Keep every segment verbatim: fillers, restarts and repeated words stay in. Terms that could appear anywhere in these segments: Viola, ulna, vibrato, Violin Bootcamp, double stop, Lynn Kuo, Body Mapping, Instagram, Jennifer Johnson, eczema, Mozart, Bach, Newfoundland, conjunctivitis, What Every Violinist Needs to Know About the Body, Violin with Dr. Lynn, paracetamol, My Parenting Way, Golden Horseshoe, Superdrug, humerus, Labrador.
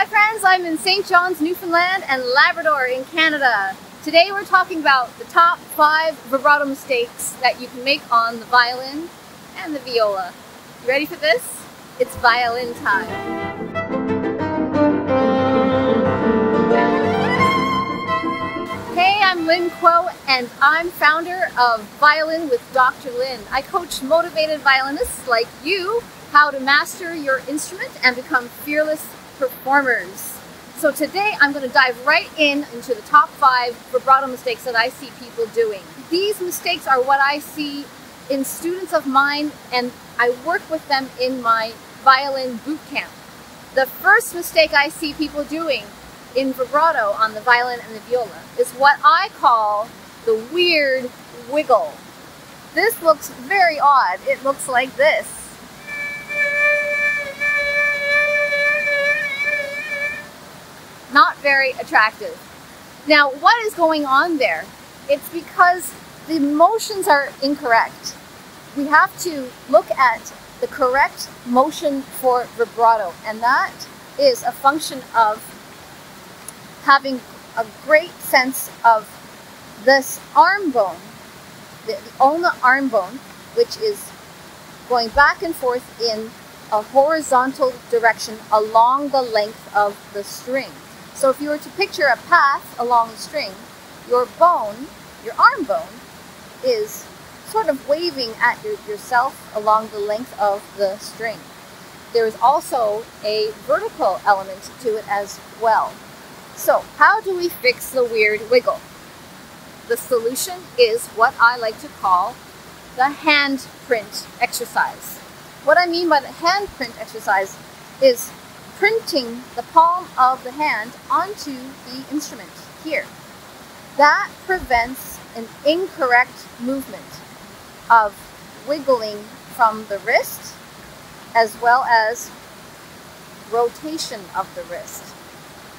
Hi friends, I'm in Saint John's, Newfoundland and Labrador in Canada. Today we're talking about the top five vibrato mistakes that you can make on the violin and the viola. You ready for this? It's violin time. Hey, I'm Lynn Kuo and I'm founder of Violin with Doctor Lynn. I coach motivated violinists like you how to master your instrument and become fearless performers. So today I'm going to dive right in into the top five vibrato mistakes that I see people doing. These mistakes are what I see in students of mine and I work with them in my violin bootcamp. The first mistake I see people doing in vibrato on the violin and the viola is what I call the weird wiggle. This looks very odd. It looks like this. Not very attractive. Now, what is going on there? It's because the motions are incorrect. We have to look at the correct motion for vibrato, and that is a function of having a great sense of this arm bone, the, the ulna arm bone, which is going back and forth in a horizontal direction along the length of the string. So if you were to picture a path along the string, your bone, your arm bone, is sort of waving at your, yourself along the length of the string. There is also a vertical element to it as well. So, how do we fix the weird wiggle? The solution is what I like to call the handprint exercise. What I mean by the handprint exercise is printing the palm of the hand onto the instrument here. That prevents an incorrect movement of wiggling from the wrist as well as rotation of the wrist.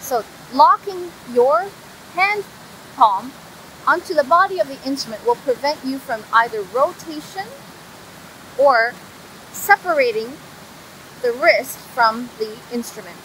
So locking your hand palm onto the body of the instrument will prevent you from either rotation or separating the wrist from the instrument.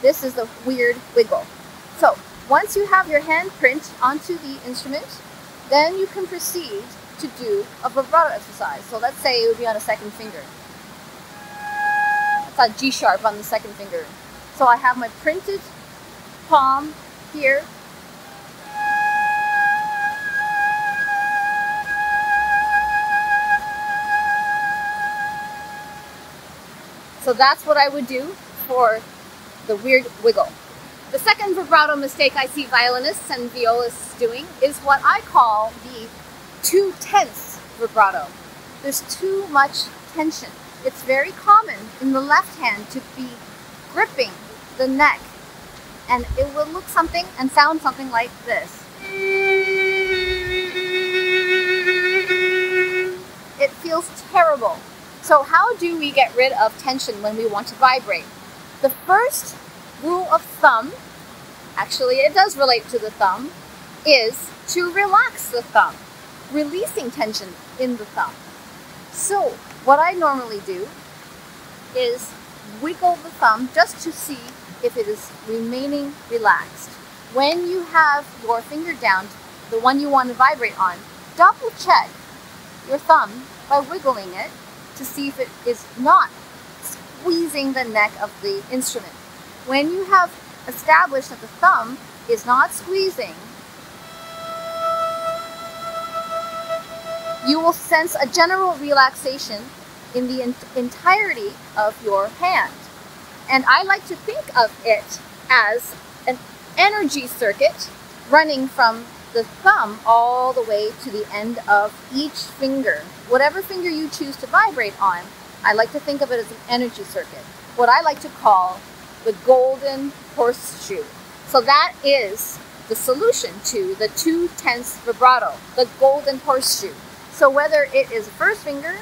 This is the weird wiggle. So once you have your hand print onto the instrument, then you can proceed to do a vibrato exercise. So let's say it would be on a second finger. It's on G sharp on the second finger. So I have my printed palm here. So that's what I would do for the weird wiggle. The second vibrato mistake I see violinists and violists doing is what I call the too tense vibrato. There's too much tension. It's very common in the left hand to be gripping the neck, and it will look something and sound something like this. It feels terrible. So how do we get rid of tension when we want to vibrate? The first rule of thumb, actually it does relate to the thumb, is to relax the thumb, releasing tension in the thumb. So what I normally do is wiggle the thumb just to see if it is remaining relaxed. When you have your finger down, the one you want to vibrate on, double check your thumb by wiggling it to see if it is not squeezing the neck of the instrument. When you have established that the thumb is not squeezing, you will sense a general relaxation in the entirety of your hand. And I like to think of it as an energy circuit running from the thumb all the way to the end of each finger. Whatever finger you choose to vibrate on, I like to think of it as an energy circuit, what I like to call the golden horseshoe. So that is the solution to the too tense vibrato, the golden horseshoe. So whether it is first finger,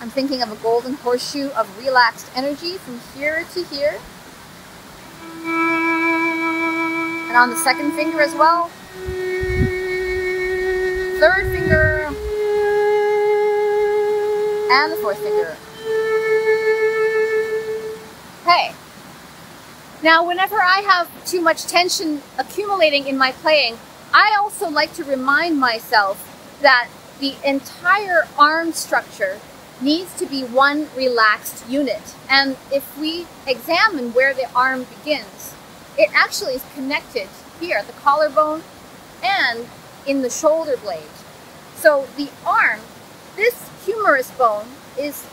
I'm thinking of a golden horseshoe of relaxed energy from here to here. And on the second finger as well. Third finger. And the fourth finger. okay. Now, whenever I have too much tension accumulating in my playing, I also like to remind myself that the entire arm structure needs to be one relaxed unit. And if we examine where the arm begins, it actually is connected here at the collarbone and in the shoulder blade. So the arm, this humerus bone is,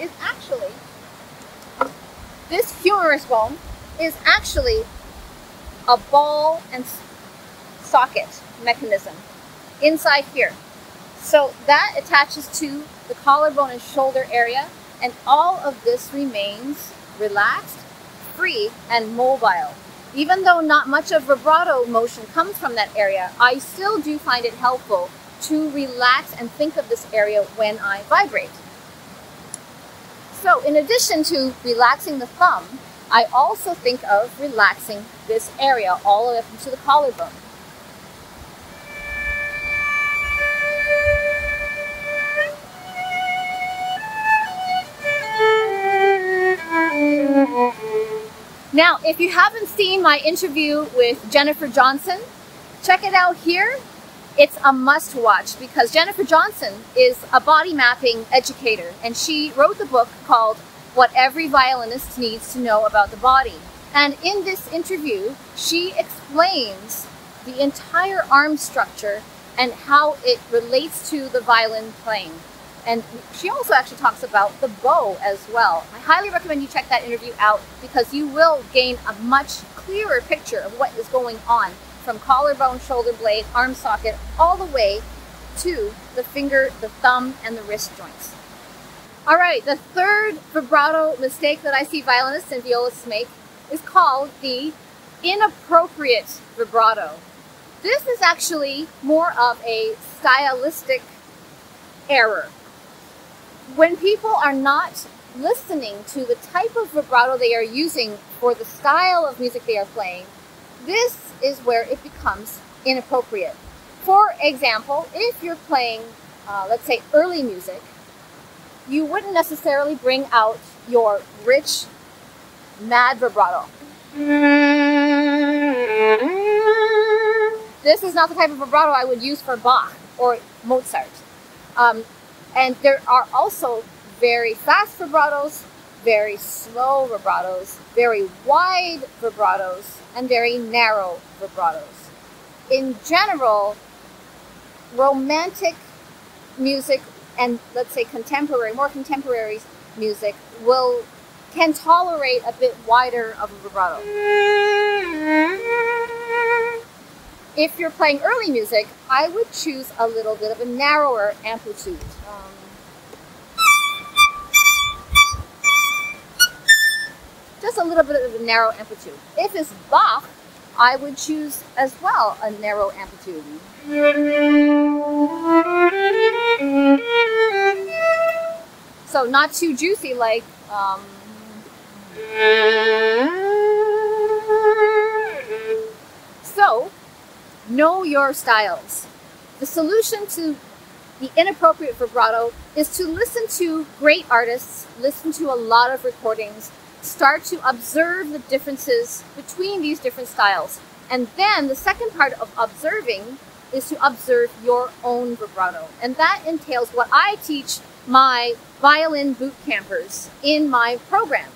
is actually, this humerus bone is actually a ball and socket mechanism inside here. So that attaches to the collarbone and shoulder area, and all of this remains relaxed, free, and mobile. Even though not much of vibrato motion comes from that area, I still do find it helpful to relax and think of this area when I vibrate. So in addition to relaxing the thumb, I also think of relaxing this area all the way up to the collarbone. Now, if you haven't seen my interview with Jennifer Johnson, check it out here. It's a must-watch because Jennifer Johnson is a body mapping educator, and she wrote the book called What Every Violinist Needs to Know About the Body. And in this interview, she explains the entire arm structure and how it relates to the violin playing. And she also actually talks about the bow as well. I highly recommend you check that interview out because you will gain a much clearer picture of what is going on from collarbone, shoulder blade, arm socket, all the way to the finger, the thumb, and the wrist joints. All right, the third vibrato mistake that I see violinists and violists make is called the inappropriate vibrato. This is actually more of a stylistic error. When people are not listening to the type of vibrato they are using for the style of music they are playing, this is where it becomes inappropriate. For example, if you're playing, uh, let's say, early music, you wouldn't necessarily bring out your rich, mad vibrato. This is not the type of vibrato I would use for Bach or Mozart. Um, And there are also very fast vibratos, very slow vibratos, very wide vibratos, and very narrow vibratos. In general, romantic music and, let's say, contemporary, more contemporary music will, can tolerate a bit wider of a vibrato. If you're playing early music, I would choose a little bit of a narrower amplitude. Um, just a little bit of a narrow amplitude. If it's Bach, I would choose as well a narrow amplitude. So not too juicy like... Um, so... Know your styles. The solution to the inappropriate vibrato is to listen to great artists, listen to a lot of recordings, start to observe the differences between these different styles. And then the second part of observing is to observe your own vibrato. And that entails what I teach my violin bootcampers in my program.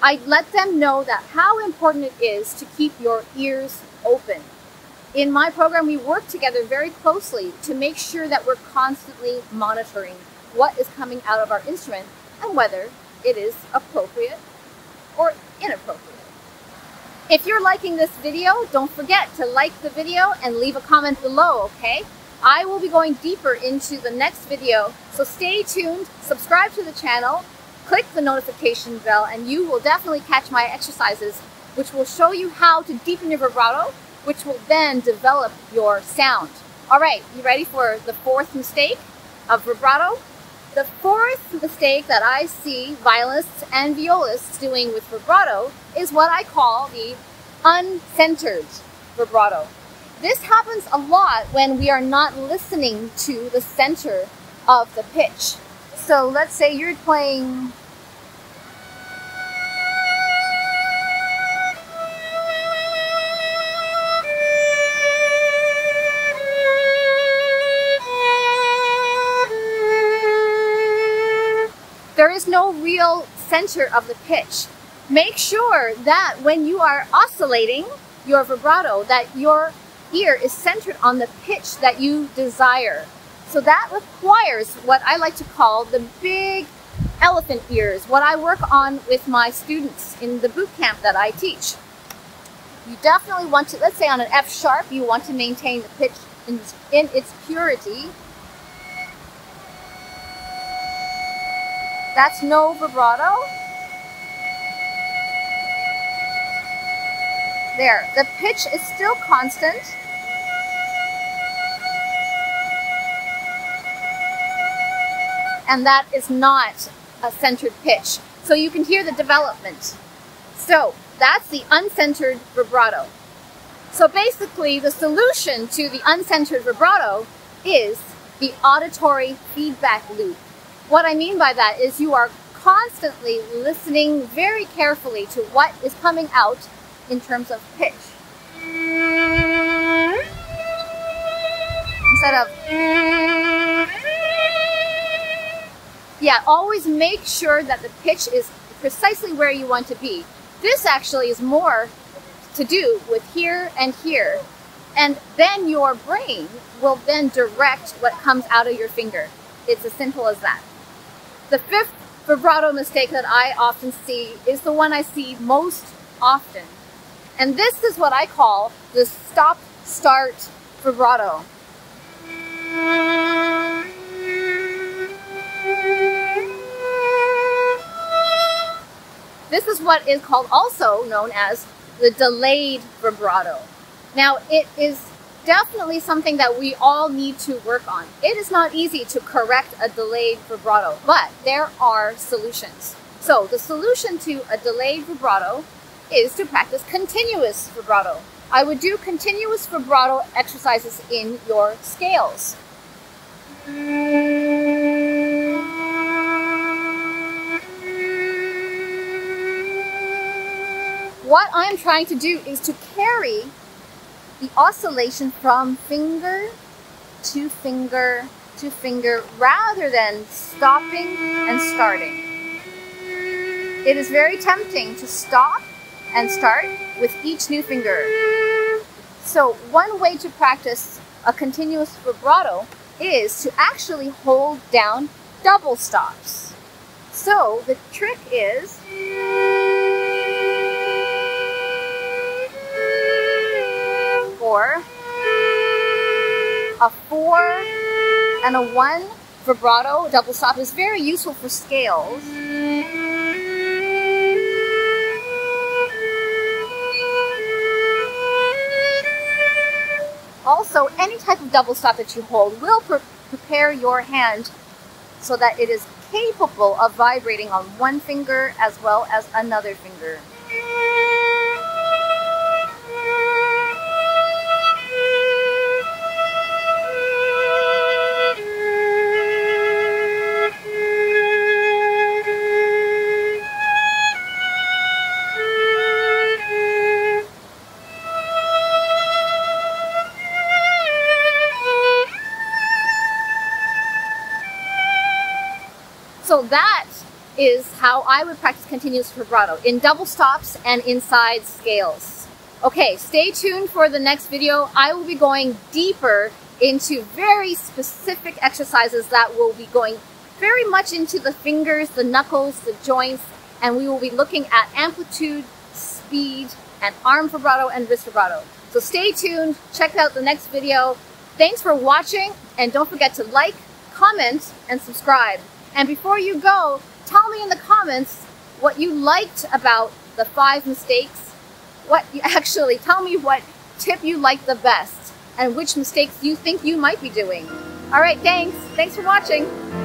I let them know that how important it is to keep your ears open. In my program, we work together very closely to make sure that we're constantly monitoring what is coming out of our instrument and whether it is appropriate or inappropriate. If you're liking this video, don't forget to like the video and leave a comment below, okay? I will be going deeper into the next video, so stay tuned, subscribe to the channel, click the notification bell, and you will definitely catch my exercises, which will show you how to deepen your vibrato, which will then develop your sound. All right, you ready for the fourth mistake of vibrato? The fourth mistake that I see violinists and violists doing with vibrato is what I call the uncentered vibrato. This happens a lot when we are not listening to the center of the pitch. So let's say you're playing... is no real center of the pitch. Make sure that when you are oscillating your vibrato, that your ear is centered on the pitch that you desire. So that requires what I like to call the big elephant ears, what I work on with my students in the boot camp that I teach. You definitely want to, let's say on an F sharp, you want to maintain the pitch in, in its purity. That's no vibrato. There, the pitch is still constant. And that is not a centered pitch. So you can hear the development. So that's the uncentered vibrato. So basically the solution to the uncentered vibrato is the auditory feedback loop. What I mean by that is you are constantly listening very carefully to what is coming out in terms of pitch. Instead of... Yeah, always make sure that the pitch is precisely where you want to be. This actually is more to do with here and here. And then your brain will then direct what comes out of your finger. It's as simple as that. The fifth vibrato mistake that I often see is the one I see most often. And this is what I call the stop-start vibrato. This is what is called, also known as the delayed vibrato. Now, it is definitely something that we all need to work on. It is not easy to correct a delayed vibrato, but there are solutions. So the solution to a delayed vibrato is to practice continuous vibrato. I would do continuous vibrato exercises in your scales. What I'm trying to do is to carry the oscillation from finger to finger to finger rather than stopping and starting. It is very tempting to stop and start with each new finger. So one way to practice a continuous vibrato is to actually hold down double stops. So the trick is a four and a one vibrato double stop is very useful for scales. Also, any type of double stop that you hold will pre prepare your hand so that it is capable of vibrating on one finger as well as another finger. So that is how I would practice continuous vibrato, in double stops and inside scales. Okay, stay tuned for the next video. I will be going deeper into very specific exercises that will be going very much into the fingers, the knuckles, the joints, and we will be looking at amplitude, speed, and arm vibrato and wrist vibrato. So stay tuned, check out the next video. Thanks for watching, and don't forget to like, comment, and subscribe. And before you go, tell me in the comments what you liked about the five mistakes. What you actually, tell me what tip you liked the best and which mistakes you think you might be doing. All right, thanks. Thanks for watching.